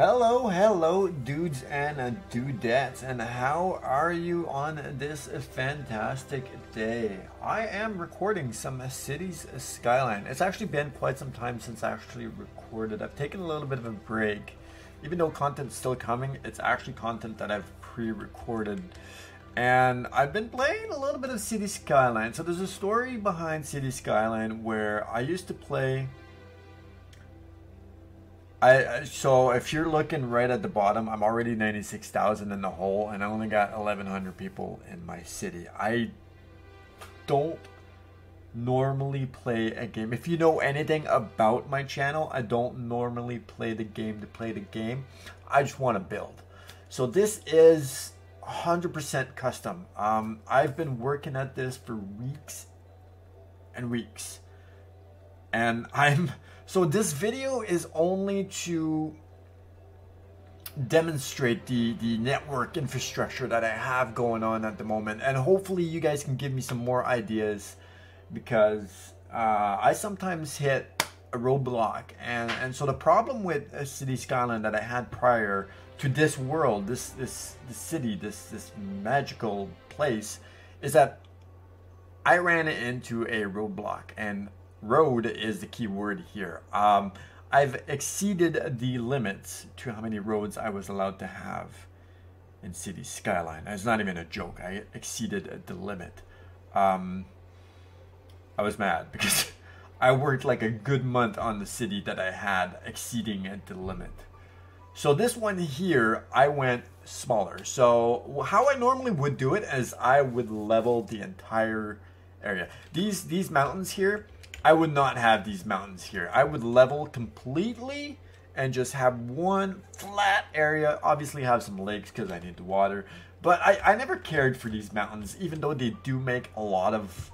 Hello dudes and dudettes, and how are you on this fantastic day? I am recording some Cities Skyline. It's actually been quite some time since I actually recorded. I've taken a little bit of a break. Even though content's still coming, it's actually content that I've pre-recorded. And I've been playing a little bit of Cities Skylines. So there's a story behind Cities Skylines where I used to play... So if you're looking right at the bottom, I'm already 96,000 in the hole, and I only got 1,100 people in my city. I don't normally play a game. If you know anything about my channel, I don't normally play the game to play the game. I just want to build. So this is 100% custom. I've been working at this for weeks and weeks, and so this video is only to demonstrate the network infrastructure that I have going on at the moment, and hopefully you guys can give me some more ideas, because I sometimes hit a roadblock, and so the problem with Cities Skylines that I had prior to this world, this city, this magical place, is that I ran into a roadblock, and road is the key word here. I've exceeded the limits to how many roads I was allowed to have in Cities Skylines. It's not even a joke. I exceeded the limit. I was mad because I worked like a good month on the city that I had exceeding the limit. So this one here, I went smaller. So how I normally would do it is I would level the entire area. These mountains here, I would not have these mountains here. I would level completely and just have one flat area. Obviously have some lakes because I need the water. But I never cared for these mountains, even though they do make a lot of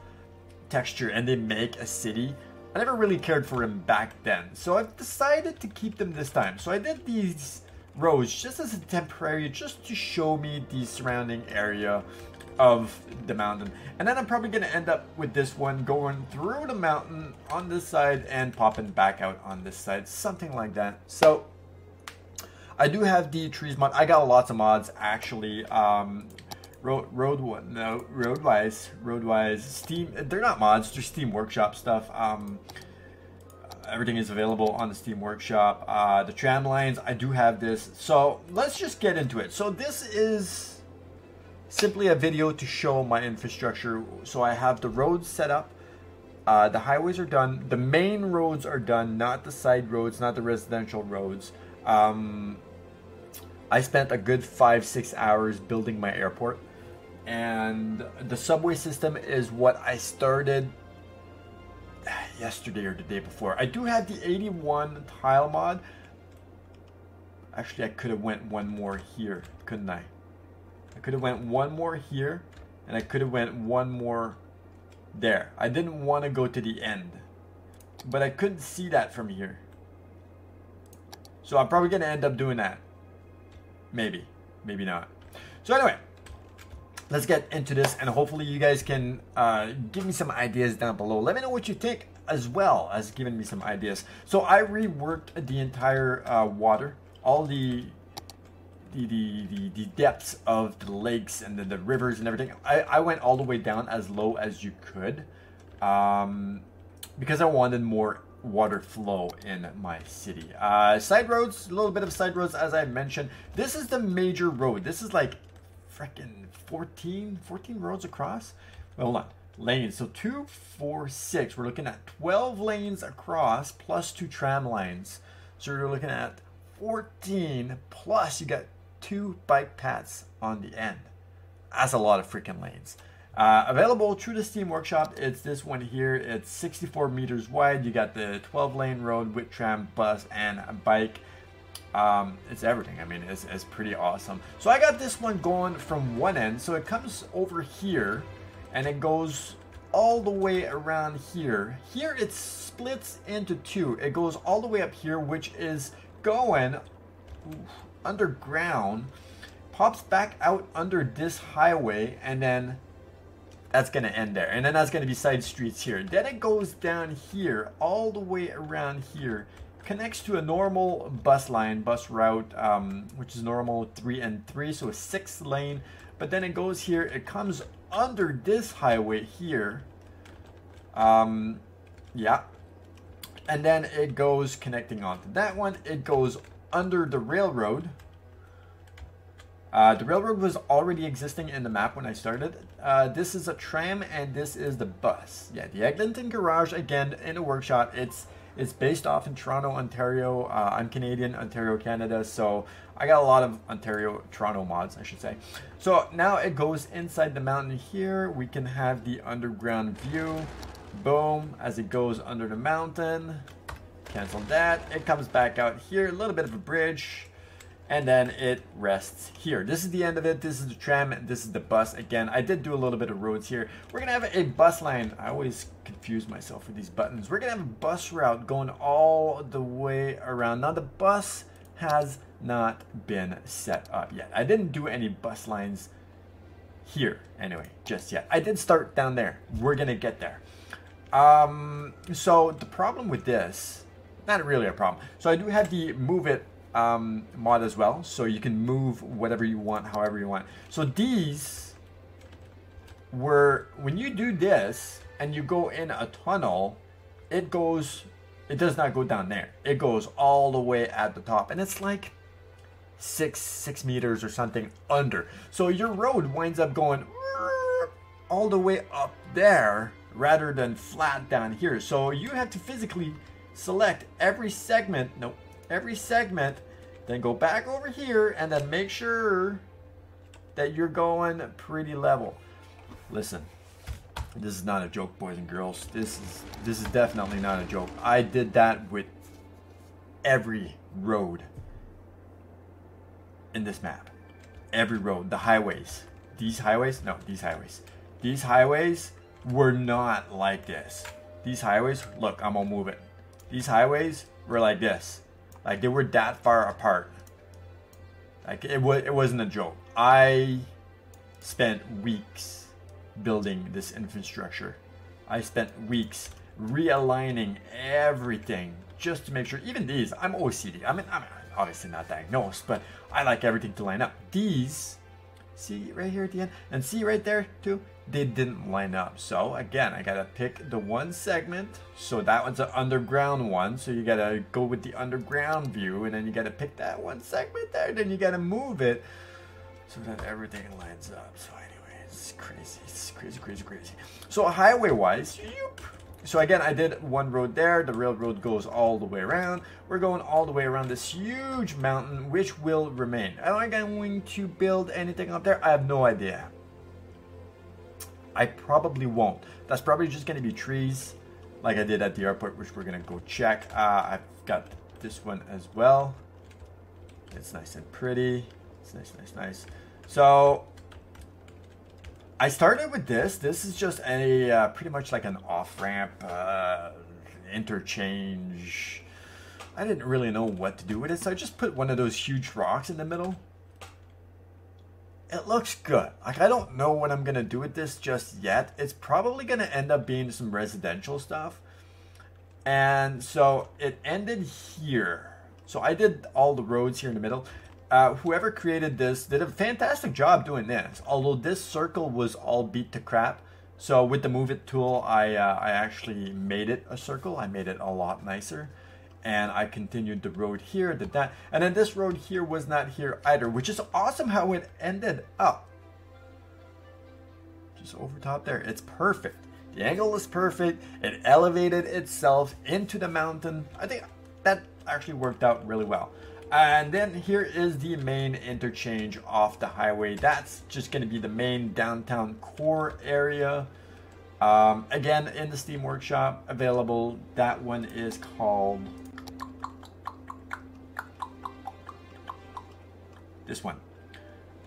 texture and they make a city. I never really cared for them back then. So I've decided to keep them this time. So I did these rows just as a temporary, just to show me the surrounding area of the mountain, and then I'm probably gonna end up with this one going through the mountain on this side and popping back out on this side, something like that. So I do have the trees mod. I got lots of mods actually. Roadwise, Steam. They're not mods. They're Steam Workshop stuff. Everything is available on the Steam Workshop. The tram lines. I do have this. So let's just get into it. So this is simply a video to show my infrastructure. So I have the roads set up, the highways are done, the main roads are done, not the side roads, not the residential roads. I spent a good 5-6 hours building my airport, and the subway system is what I started yesterday or the day before. I do have the 81 tile mod. Actually, I could have went one more here, couldn't I? I could have went one more here, and I could have went one more there. I didn't want to go to the end, but I couldn't see that from here. So I'm probably going to end up doing that. Maybe. Maybe not. So anyway, let's get into this, and hopefully you guys can give me some ideas down below. Let me know what you think, as well as giving me some ideas. So I reworked the entire water, all the depths of the lakes and the rivers and everything. I went all the way down as low as you could, because I wanted more water flow in my city. Side roads, a little bit of side roads, as I mentioned. This is the major road. This is like freaking 14 roads across. Well, hold on, lanes. So 2, 4, 6. We're looking at 12 lanes across plus 2 tram lines. So you're looking at 14, plus you got 2 bike paths on the end. That's a lot of freaking lanes. Available through the Steam Workshop, it's this one here. It's 64 meters wide. You got the 12 lane road with tram, bus, and a bike. It's everything. I mean, it's pretty awesome. So I got this one going from one end. So it comes over here, and it goes all the way around here. Here it splits into 2. It goes all the way up here, which is going underground, pops back out under this highway, and then that's going to end there, and then that's going to be side streets here. Then it goes down here all the way around here connects to a normal bus line, bus route, which is normal 3 and 3, so a 6 lane. But then it goes here, it comes under this highway here. Yeah. And then it goes connecting onto that one. It goes under the railroad. The railroad was already existing in the map when I started. This is a tram and this is the bus. Yeah, the Eglinton garage, again, in a workshop. It's based off in Toronto, Ontario. I'm Canadian, Ontario, Canada. So I got a lot of Ontario, Toronto mods, I should say. So now it goes inside the mountain here. We can have the underground view. Boom, as it goes under the mountain. Cancel that. It comes back out here, a little bit of a bridge. And then it rests here. This is the end of it. This is the tram and this is the bus. Again, I did do a little bit of roads here. We're gonna have a bus line. I always confuse myself with these buttons. We're gonna have a bus route going all the way around. Now the bus has not been set up yet. I didn't do any bus lines here anyway, just yet. I did start down there. We're gonna get there. So the problem with this, not really a problem. So I do have the Move It mod as well, so you can move whatever you want, however you want. So these were, when you do this and you go in a tunnel, it goes, it does not go down there. It goes all the way at the top, and it's like six meters or something under. So your road winds up going all the way up there rather than flat down here. So you have to physically select every segment, then go back over here and then make sure that you're going pretty level. Listen, this is not a joke, boys and girls. This is definitely not a joke. I did that with every road in this map. Every road, the highways. These highways? No, these highways. These highways were not like this. These highways, look, I'm gonna move it. These highways were like this. Like they were that far apart. Like it wasn't a joke. I spent weeks building this infrastructure. I spent weeks realigning everything just to make sure. Even these, I'm OCD. I mean, obviously not diagnosed, but I like everything to line up. These, see right here at the end, and see right there too, they didn't line up. So again, I gotta pick the one segment. So that one's an underground one, so you gotta go with the underground view, and then you gotta pick that one segment there, then you gotta move it so that everything lines up. So anyway, it's crazy, it's crazy. So highway wise, so again, I did one road there. The railroad goes all the way around. We're going all the way around this huge mountain, which will remain. Am I going to build anything up there? I have no idea. I probably won't. That's probably just going to be trees like I did at the airport, which we're going to go check. I've got this one as well. It's nice and pretty. It's nice. So I started with this. This is just a pretty much like an off-ramp interchange. I didn't really know what to do with it, so I just put one of those huge rocks in the middle. It looks good. Like, I don't know what I'm gonna do with this just yet. It's probably gonna end up being some residential stuff. And so it ended here. So I did all the roads here in the middle. Whoever created this did a fantastic job doing this. Although this circle was all beat to crap. So with the Move It tool, I actually made it a circle. I made it a lot nicer. And I continued the road here, did that. And then this road here was not here either, which is awesome how it ended up. Just over top there, it's perfect. The angle is perfect. It elevated itself into the mountain. I think that actually worked out really well. And then here is the main interchange off the highway. That's just gonna be the main downtown core area. Again, in the Steam Workshop available. That one is called, this one,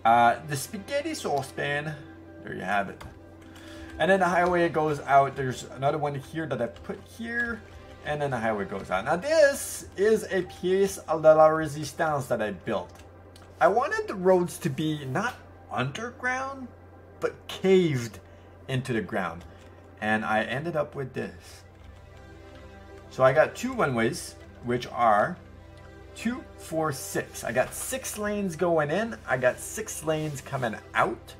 the spaghetti saucepan. There you have it. And then the highway goes out. There's another one here that I put here, and then the highway goes out. Now this is a piece of de la resistance that I built. I wanted the roads to be not underground, but caved into the ground, and I ended up with this. So I got two one-ways which are 2, 4, 6. I got 6 lanes going in, I got 6 lanes coming out,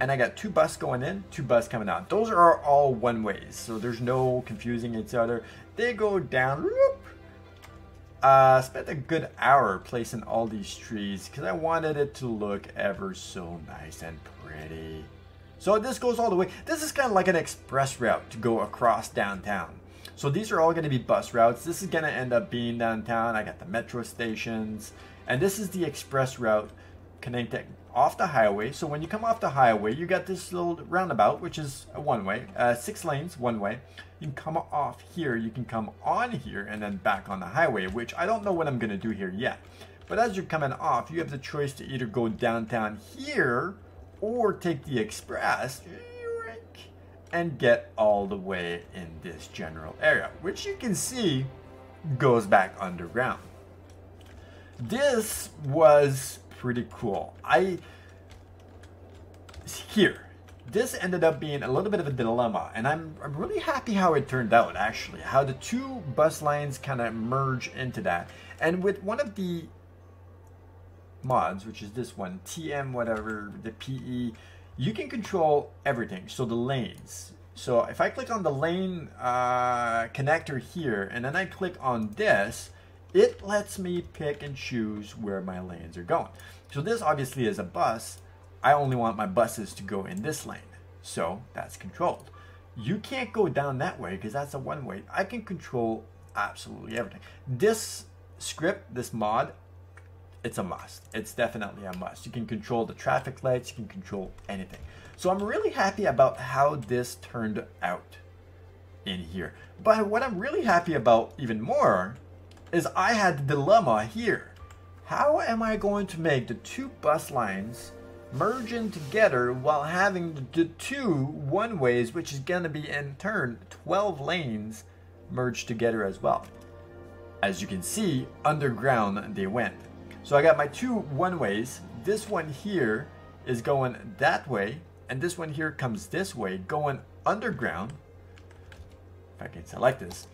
and I got 2 bus going in, 2 bus coming out. Those are all one ways, so there's no confusing each other. They go down. Whoop. Spent a good hour placing all these trees because I wanted it to look ever so nice and pretty. So this goes all the way. This is kind of like an express route to go across downtown. So these are all going to be bus routes. This is going to end up being downtown. I got the metro stations, and this is the express route connecting off the highway. So when you come off the highway, you got this little roundabout, which is a one-way, 6 lanes, one-way. You can come off here, you can come on here, and then back on the highway, which I don't know what I'm going to do here yet. But as you're coming off, you have the choice to either go downtown here or take the express and get all the way in this general area, which you can see goes back underground. This was pretty cool. This ended up being a little bit of a dilemma, and I'm really happy how it turned out, actually, how the two bus lines kind of merge into that. And with one of the mods, which is this one, TM whatever, the PE, you can control everything, so the lanes. So if I click on the lane connector here, and then I click on this, it lets me pick and choose where my lanes are going. So this obviously is a bus. I only want my buses to go in this lane, so that's controlled. You can't go down that way because that's a one-way. I can control absolutely everything. This script, this mod, it's a must. It's definitely a must. You can control the traffic lights, you can control anything. So I'm really happy about how this turned out in here. But what I'm really happy about even more is I had the dilemma here. How am I going to make the two bus lines merge in together while having the two one-ways, which is going to be in turn 12 lanes, merged together as well? As you can see, underground they went. So I got my two one-ways. This one here is going that way, and this one here comes this way, going underground. If I can select this.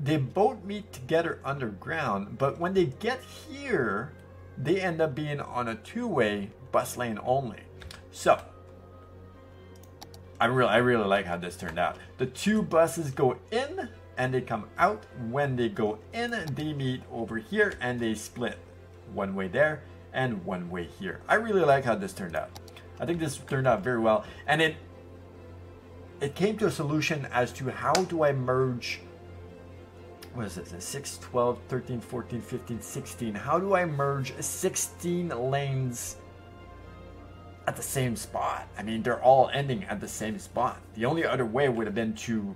They both meet together underground, but when they get here, they end up being on a two-way bus lane only. So I really like how this turned out. The two buses go in and they come out. When they go in, they meet over here and they split. One way there and one way here. I really like how this turned out. I think this turned out very well, and it came to a solution as to how do I merge, what is this, 6, 12, 13, 14, 15, 16. How do I merge 16 lanes at the same spot? I mean, they're all ending at the same spot. The only other way would have been to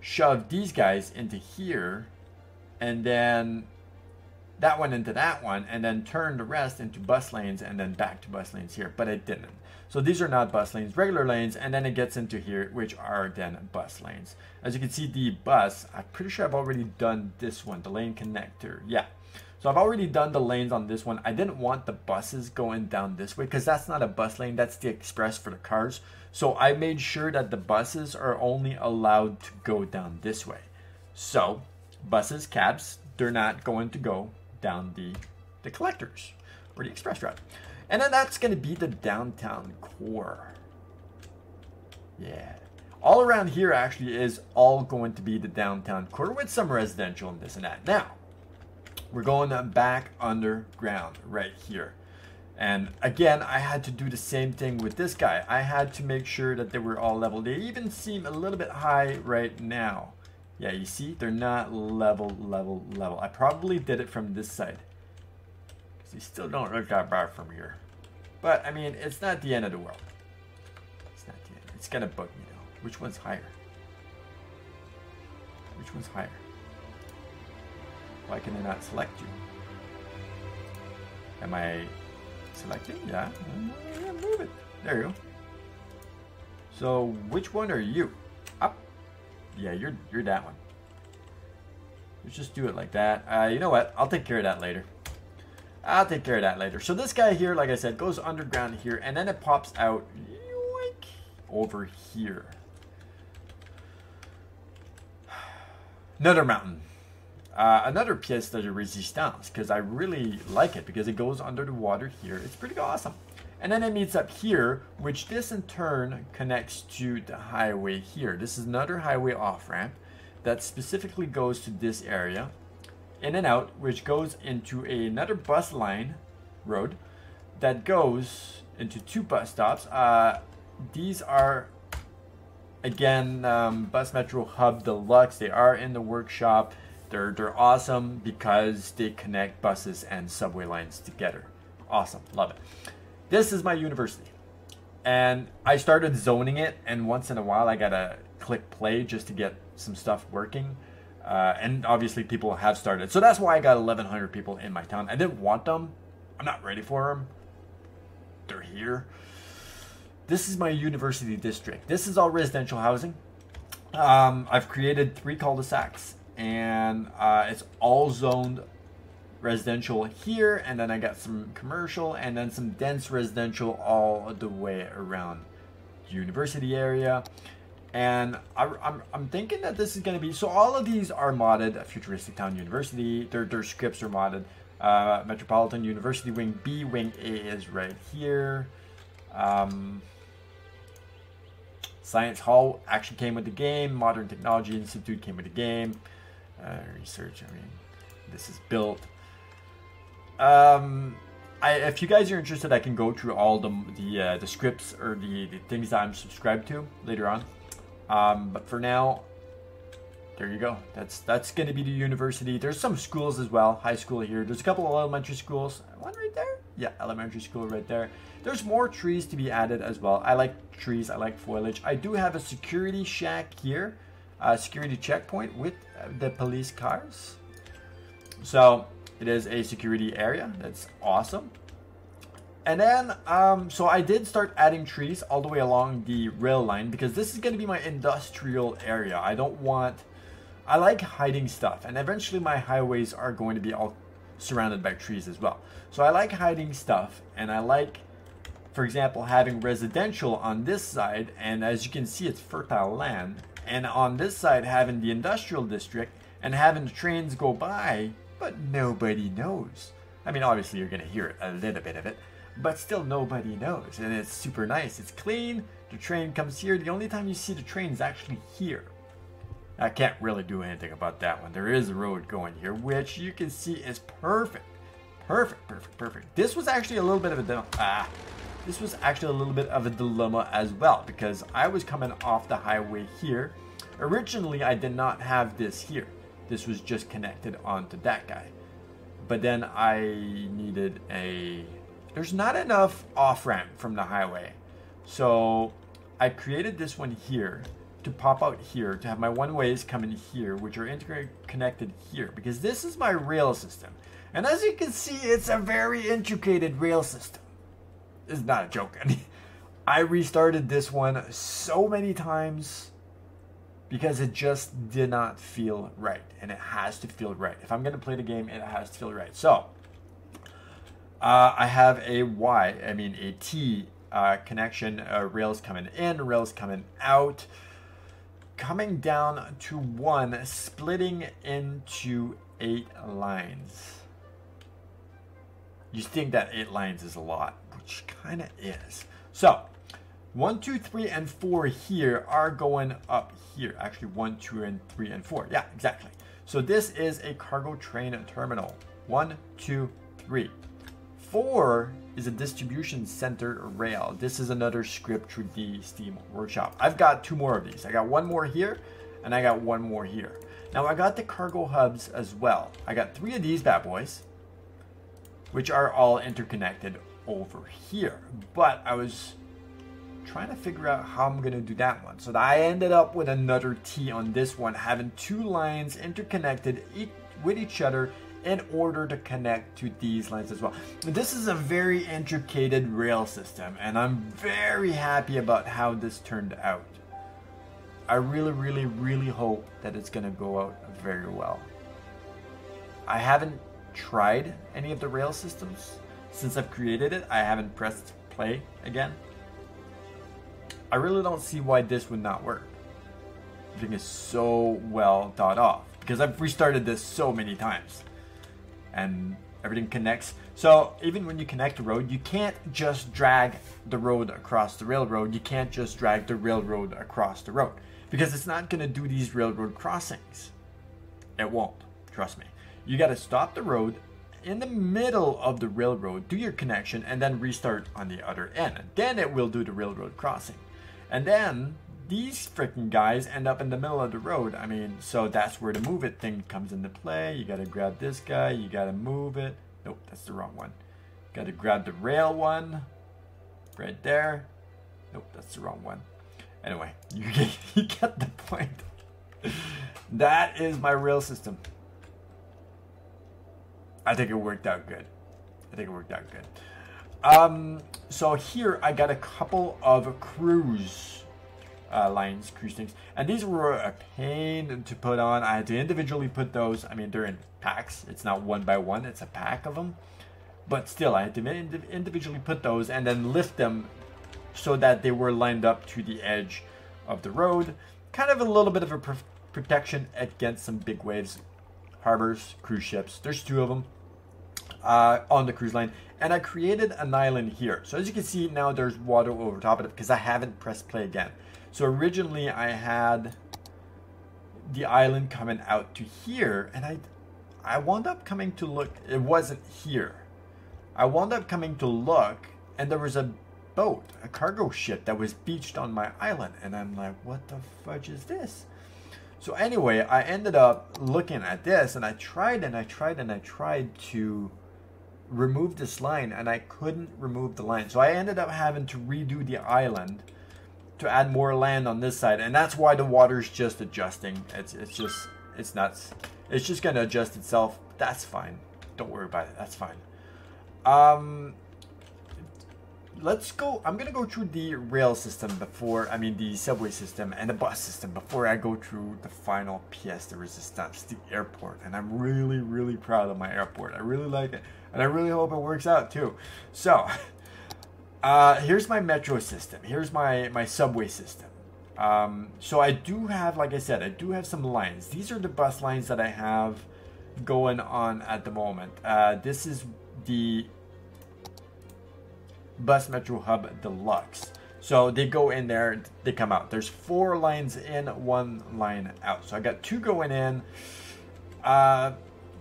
shove these guys into here and then that one into that one, and then turn the rest into bus lanes and then back to bus lanes here, but it didn't. So these are not bus lanes, regular lanes, and then it gets into here, which are then bus lanes. As you can see, the bus, I'm pretty sure I've already done this one, the lane connector, yeah. So I've already done the lanes on this one. I didn't want the buses going down this way because that's not a bus lane, that's the express for the cars. So I made sure that the buses are only allowed to go down this way. So buses, cabs, they're not going to go down the collectors or the express route. And then that's going to be the downtown core. Yeah, all around here actually is all going to be the downtown core with some residential and this and that. Now we're going back underground right here, and again I had to do the same thing with this guy. I had to make sure that they were all level. They even seem a little bit high right now. Yeah, you see, they're not level. I probably did it from this side because they still don't look that bad from here. But I mean, it's not the end of the world. It's not the end. It's gonna bug me now. Which one's higher? Which one's higher? Why can I not select you? Am I selecting? Yeah. Move it. There you go. So which one are you? Up. Yeah, you're that one. Let's just do it like that. You know what? I'll take care of that later. I'll take care of that later. So this guy here, like I said, goes underground here, and then it pops out over here. Another mountain. Another pièce de résistance, because I really like it, because it goes under the water here. It's pretty awesome. And then it meets up here, which this in turn connects to the highway here. This is another highway off-ramp that specifically goes to this area, in and out, which goes into another bus line road that goes into two bus stops. These are, again, Bus Metro Hub Deluxe. They are in the workshop. They're awesome because they connect buses and subway lines together. Awesome, love it. This is my university, and I started zoning it, and once in a while I gotta click play just to get some stuff working, and obviously people have started. So that's why I got 1,100 people in my town. I didn't want them. I'm not ready for them. They're here. This is my university district. This is all residential housing. I've created 3 cul-de-sacs, and it's all zoned residential here, and then I got some commercial, and then some dense residential all the way around the university area. And I'm thinking that this is going to be, so all of these are modded. Futuristic Town University, their scripts are modded. Metropolitan University Wing B, Wing A is right here. Science Hall actually came with the game. Modern Technology Institute came with the game. Research, I mean, this is built. If you guys are interested, I can go through all the scripts or the things that I'm subscribed to later on. But for now, there you go. That's going to be the university. There's some schools as well. High school here. There's a couple of elementary schools. One right there. Yeah, elementary school right there. There's more trees to be added as well. I like trees. I like foliage. I do have a security shack here, a security checkpoint with the police cars. So it is a security area. That's awesome. And then, so I did start adding trees all the way along the rail line, because this is going to be my industrial area. I don't want, I like hiding stuff, and eventually my highways are going to be all surrounded by trees as well. So I like hiding stuff, and I like, for example, having residential on this side, and as you can see, it's fertile land. And on this side, having the industrial district and having the trains go by, but nobody knows. I mean, obviously you're going to hear a little bit of it, but still nobody knows. And it's super nice. It's clean. The train comes here. The only time you see the train is actually here. I can't really do anything about that one. There is a road going here, which you can see is perfect. Perfect, perfect, perfect. This was actually a little bit of a dilemma. This was actually a little bit of a dilemma as well, because I was coming off the highway here. Originally, I did not have this here. This was just connected onto that guy. But then I needed a... There's not enough off-ramp from the highway. So I created this one here to pop out here, to have my one-ways come in here, which are interconnected here, because this is my rail system. And as you can see, it's a very intricate rail system. It's not a joke. I restarted this one so many times because it just did not feel right, and it has to feel right. If I'm going to play the game, it has to feel right. So... I have a T connection, rails coming in, rails coming out, coming down to one, splitting into 8 lines. You think that 8 lines is a lot, which kind of is. So 1, 2, 3, and 4 here are going up here. Actually 1, 2, and 3, and 4. Yeah, exactly. So this is a cargo train terminal. 1, 2, 3. 4 is a distribution center rail. This is another script through the Steam Workshop. I've got 2 more of these. I got 1 more here, and I got 1 more here. Now I got the cargo hubs as well. I got 3 of these bad boys, which are all interconnected over here. But I was trying to figure out how I'm gonna do that one. So I ended up with another T on this one, having 2 lines interconnected with each other in order to connect to these lines as well. This is a very intricate rail system, and I'm very happy about how this turned out. I really, really, really hope that it's gonna go out very well. I haven't tried any of the rail systems since I've created it. I haven't pressed play again. I really don't see why this would not work. everything is so well thought off, because I've restarted this so many times and everything connects. So even when you connect the road, you can't just drag the road across the railroad. You can't just drag the railroad across the road, because it's not going to do these railroad crossings. It won't, trust me. You got to stop the road in the middle of the railroad, do your connection, and then restart on the other end. Then it will do the railroad crossing. And then these freaking guys end up in the middle of the road. I mean, so that's where the move it thing comes into play. You got to grab this guy. You got to move it. Nope, that's the wrong one. Got to grab the rail one right there. Nope, that's the wrong one. Anyway, you get the point. That is my rail system. I think it worked out good. I think it worked out good. So here I got a couple of cruise lines, cruise things. And these were a pain to put on. I had to individually put those. I mean, they're in packs. It's not one by one. It's a pack of them. But still, I had to individually put those and then lift them so that they were lined up to the edge of the road. Kind of a little bit of a protection against some big waves. Harbors, cruise ships. There's two of them on the cruise line. And I created an island here. So as you can see now, there's water over top of it because I haven't pressed play again. So originally I had the island coming out to here, and I wound up coming to look. It wasn't here. I wound up coming to look, and there was a boat, a cargo ship that was beached on my island, and I'm like, what the fudge is this? So anyway, I ended up looking at this, and I tried to remove this line, and I couldn't remove the line. So I ended up having to redo the island to add more land on this side, and that's why the water's just adjusting. It's nuts. It's just gonna adjust itself. That's fine. Don't worry about it. That's fine. Let's go. I'm gonna go through the rail system before, I mean the subway system and the bus system, before I go through the final pièce de résistance, the airport. And I'm really, really proud of my airport. I really like it, and I really hope it works out too. So here's my metro system. Here's my subway system. So I do have, like I said, I do have some lines. These are the bus lines that I have going on at the moment. This is the Bus Metro Hub Deluxe. So they go in there, they come out. There's 4 lines in, 1 line out. So I got 2 going in.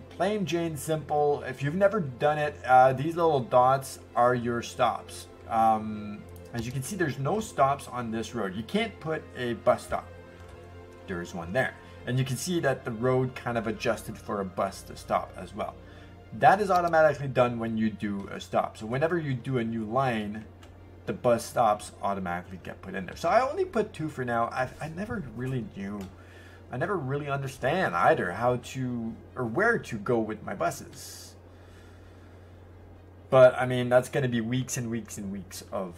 Plain Jane simple. If you've never done it, these little dots are your stops. As you can see, there's no stops on this road. You can't put a bus stop. There is one there. And you can see that the road kind of adjusted for a bus to stop as well. That is automatically done when you do a stop. So whenever you do a new line, the bus stops automatically get put in there. So I only put 2 for now. I never really knew. I never really understand either how to or where to go with my buses. But I mean, that's going to be weeks and weeks and weeks of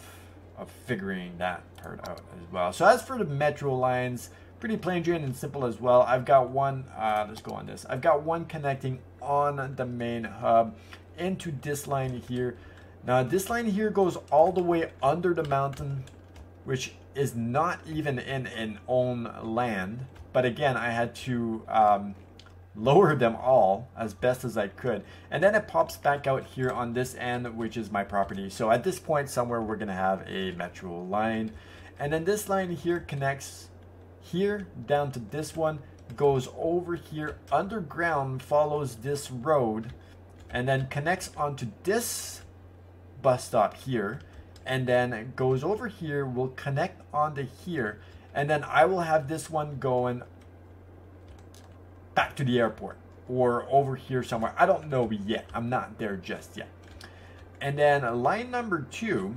figuring that part out as well. So as for the metro lines, pretty plain Jane and simple as well. I've got one, let's go on this. I've got one connecting on the main hub into this line here. Now this line here goes all the way under the mountain, which is not even in an own land. But again, I had to lower them all as best as I could. And then it pops back out here on this end, which is my property. So at this point somewhere, we're gonna have a metro line. And then this line here connects here down to this one, goes over here underground, follows this road, and then connects onto this bus stop here, and then goes over here, will connect onto here, and then I will have this one going back to the airport or over here somewhere. I don't know yet. I'm not there just yet. And then line number 2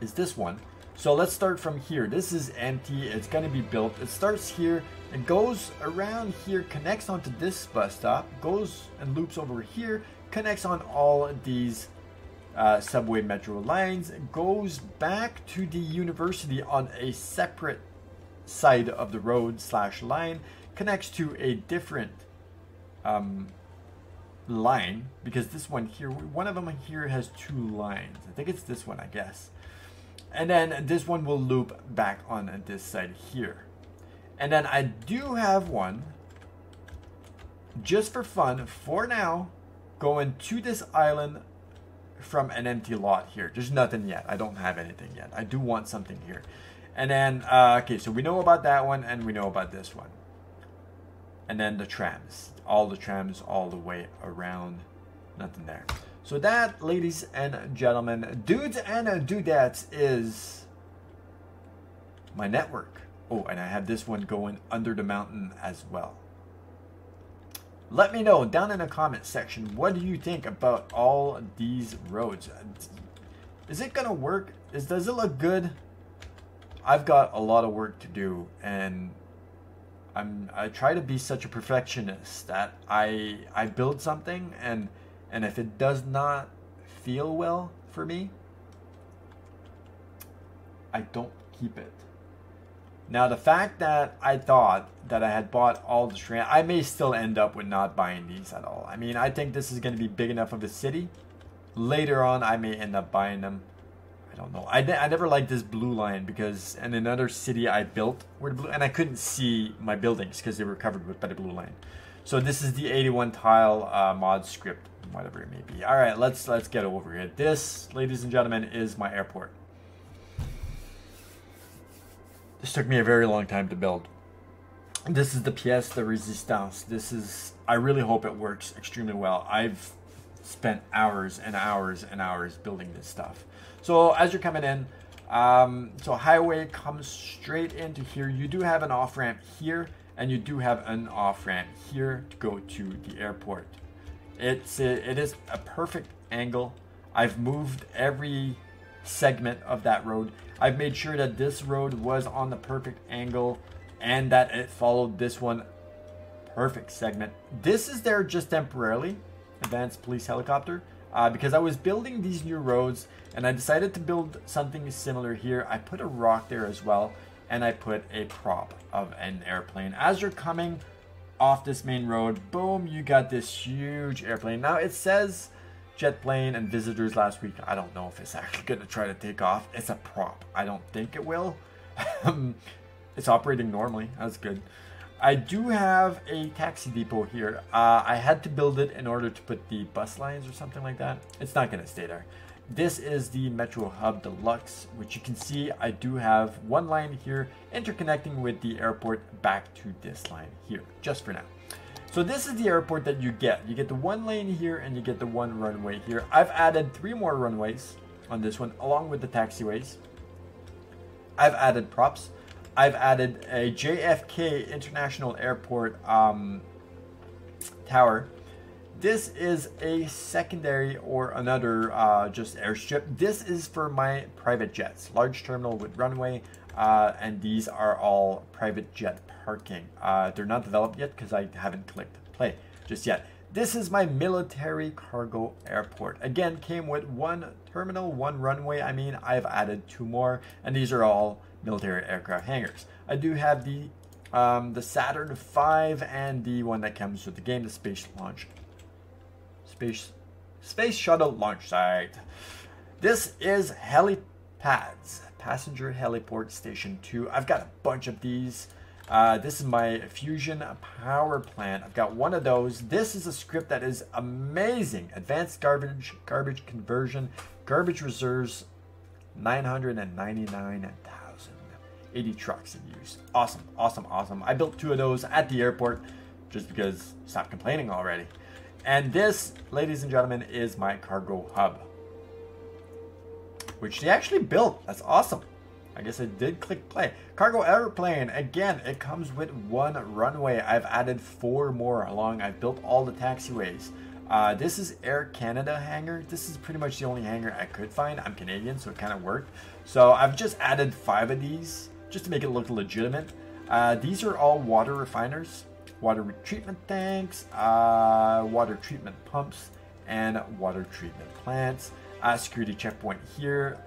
is this one. So let's start from here. This is empty. It's going to be built. It starts here. It goes around here, connects onto this bus stop, goes and loops over here, connects on all these subway metro lines, goes back to the university on a separate side of the road slash line, connects to a different line, because this one here, one of them here has 2 lines. I think it's this one, I guess. And then this one will loop back on this side here. And then I do have one, just for fun, for now, going to this island from an empty lot here. There's nothing yet. I don't have anything yet. I do want something here. And then, okay, so we know about that one, and we know about this one. And then the trams. All the trams all the way around. Nothing there. So that, ladies and gentlemen, dudes and dudettes, is my network. Oh, and I have this one going under the mountain as well. Let me know down in the comment section, what do you think about all these roads? Is it gonna work? Does it look good? I've got a lot of work to do, and I try to be such a perfectionist that I build something, and if it does not feel well for me, I don't keep it. Now, the fact that I thought that I had bought all the trams, I may still end up with not buying these at all. I mean, I think this is going to be big enough of a city. Later on, I may end up buying them. I don't know. I never liked this blue line because in another city I built were blue, and I couldn't see my buildings because they were covered with by the blue line. So this is the 81 tile mod script, whatever it may be. All right, let's get over here. This, ladies and gentlemen, is my airport. This took me a very long time to build. This is the pièce de résistance. This is, I really hope it works extremely well. I've spent hours and hours and hours building this stuff. So as you're coming in, so highway comes straight into here. You do have an off-ramp here, and you do have an off-ramp here to go to the airport. It is a perfect angle. I've moved every segment of that road. I've made sure that this road was on the perfect angle and that it followed this one perfect segment. This is there just temporarily, advanced police helicopter, because I was building these new roads and I decided to build something similar here. I put a rock there as well, and I put a prop of an airplane. As you're coming off this main road, boom, you got this huge airplane. Now it says jet plane and visitors last week. I don't know if it's actually going to try to take off. It's a prop. I don't think it will. It's operating normally. That's good. I do have a taxi depot here. I had to build it in order to put the bus lines or something like that. It's not going to stay there. This is the Metro Hub Deluxe, which you can see I do have one line here interconnecting with the airport back to this line here, just for now. So this is the airport that you get. You get the one lane here and you get the one runway here. I've added 3 more runways on this one along with the taxiways. I've added props. I've added a JFK International Airport tower. This is a secondary or another just airstrip. This is for my private jets. Large terminal with runway. And these are all private jet parking. They're not developed yet because I haven't clicked play just yet. This is my military cargo airport. Again, came with 1 terminal, 1 runway. I mean, I've added 2 more, and these are all military aircraft hangars. I do have the Saturn V and the one that comes with the game, the space shuttle launch site. This is helipads. Passenger heliport station 2. I've got a bunch of these. This is my fusion power plant. I've got 1 of those. This is a script that is amazing. Advanced garbage conversion, garbage reserves, 999,080 trucks in use. Awesome, awesome, awesome. I built 2 of those at the airport just because stop complaining already. And this, ladies and gentlemen, is my cargo hub, which they actually built. That's awesome. I guess I did click play. Cargo airplane. Again, it comes with 1 runway. I've added 4 more along. I've built all the taxiways. This is Air Canada hangar. This is pretty much the only hangar I could find. I'm Canadian, so it kind of worked. So I've just added 5 of these just to make it look legitimate. These are all water refiners, water treatment tanks, water treatment pumps, and water treatment plants. Security checkpoint here.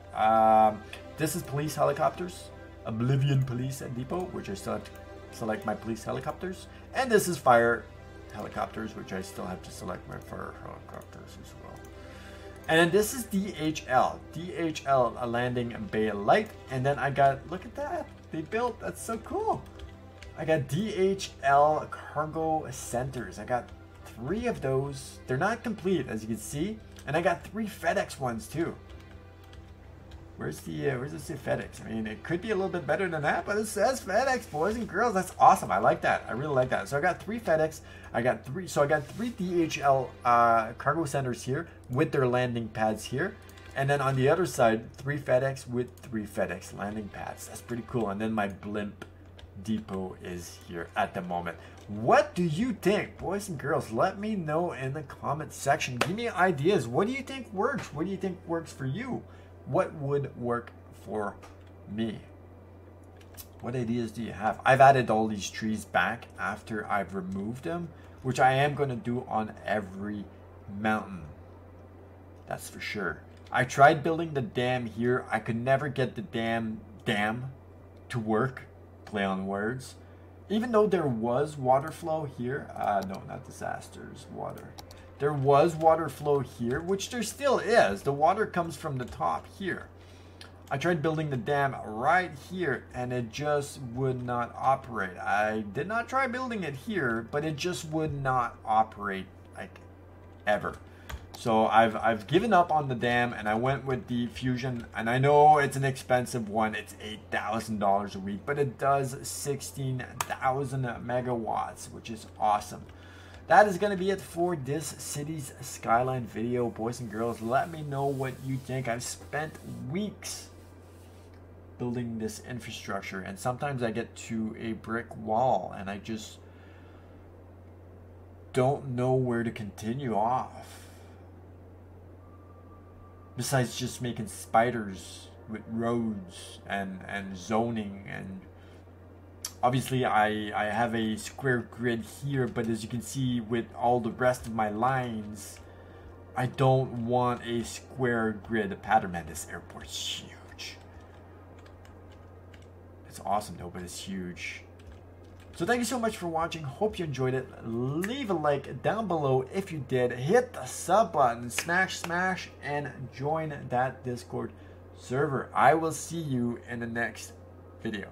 This is police helicopters, Oblivion Police Depot, which I still have to select my police helicopters. And this is fire helicopters, which I still have to select my fire helicopters as well. And then this is DHL. DHL, a landing bay light. And then I got, look at that. They built, that's so cool. I got DHL cargo centers. I got 3 of those. They're not complete, as you can see. And I got 3 FedEx ones too. Where's the FedEx? I mean, it could be a little bit better than that, but it says FedEx, boys and girls. That's awesome. I like that. I really like that. So I got 3 FedEx. I got three DHL cargo centers here with their landing pads here. And then on the other side, 3 FedEx with 3 FedEx landing pads. That's pretty cool. And then my blimp depot is here at the moment. What do you think, boys and girls? Let me know in the comment section. Give me ideas. What do you think works? What do you think works for you? What would work for me? What ideas do you have? I've added all these trees back after I've removed them, which I am going to do on every mountain. That's for sure. I tried building the dam here. I could never get the dam to work. Play on words. Even though there was water flow here. No, not disasters. Water. There was water flow here, which there still is. The water comes from the top here. I tried building the dam right here and it just would not operate. I did not try building it here, but it just would not operate like ever. So I've given up on the dam and I went with the Fusion. And I know it's an expensive one. It's $8,000 a week, but it does 16,000 megawatts, which is awesome. That is going to be it for this Cities Skyline video, boys and girls. Let me know what you think. I've spent weeks building this infrastructure, and sometimes I get to a brick wall and I just don't know where to continue off. Besides just making spiders with roads and zoning and... Obviously, I have a square grid here, but as you can see with all the rest of my lines, I don't want a square grid pattern. Man, this airport's huge. It's awesome though, but it's huge. So thank you so much for watching. Hope you enjoyed it. Leave a like down below if you did. Hit the sub button, smash, and join that Discord server. I will see you in the next video.